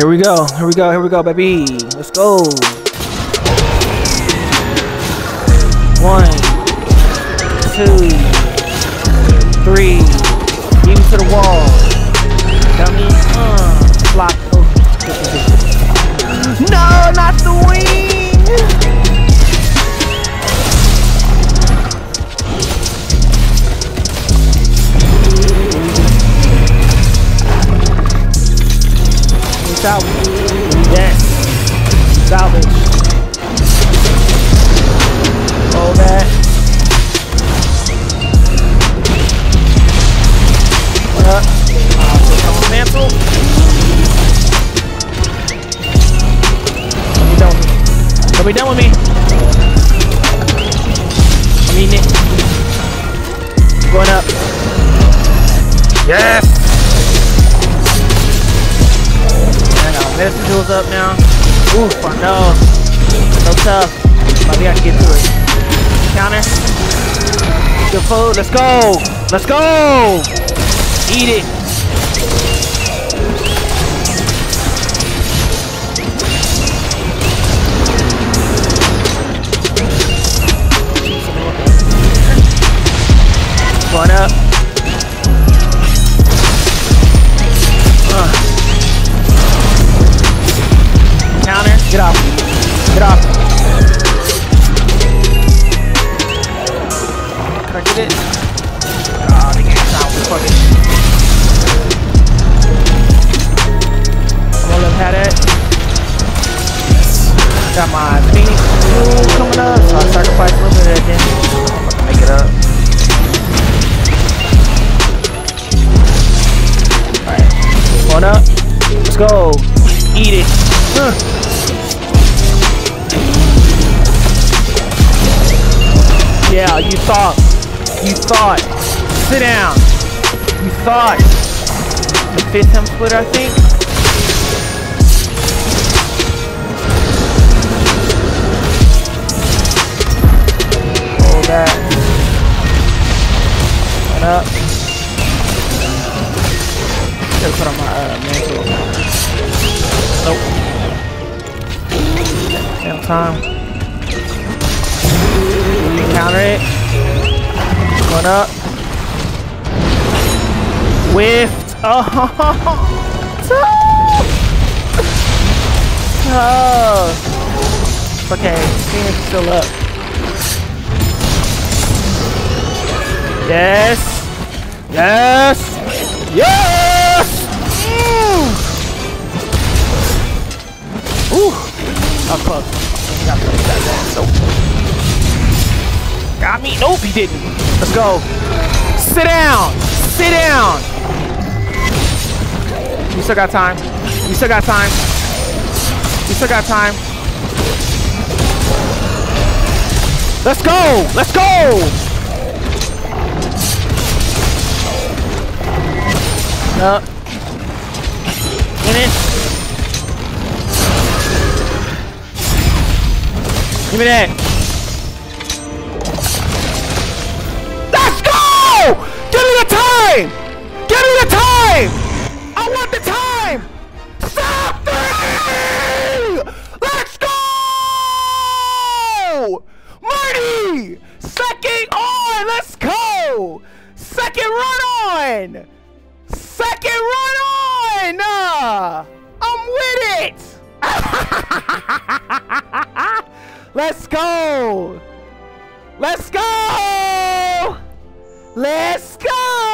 Here we go, here we go, here we go, baby. Let's go. 1, 2, 3. Beat me to the wall. Dummy, block. Oh. No, not the wing. Watch out. Yes. Salvage. Hold that. Mantle. Don't be done with me. I'm eating it. Going up. Yes. And our vestibule's up now. Ooh, I know. So tough. But we gotta get through it. Counter. Good food. Let's go. Let's go. Eat it. Going up. Counter. Get off. Get off. Can I get it? Oh, they can't stop. Fuck it. Roll up, had it. Got my Phoenix Blue coming up, so I'll sacrifice a little bit of that. I'm gonna make it up. One up. Let's go. Eat it. Yeah, you thought. You thought. Sit down. You thought. The fifth time split, I think. Hold that. One up. I should have put on my mantle. Nope. Damn time. Counter it. Going up. Whiffed. Oh. Oh. It's okay. Phoenix is still up. Yes. Yes. Yes. Ooh! I'm close. Got me. Nope, he didn't. Let's go. Sit down. Sit down. We still got time. We still got time. We still got time. Let's go. Let's go. Up. Finish. Give me that. Let's go! Give me the time! Give me the time! I want the time! Stop me! Let's go! Marty! Second on! Let's go! Second run on! Second run on! I'm with it! Let's go! Let's go! Let's go!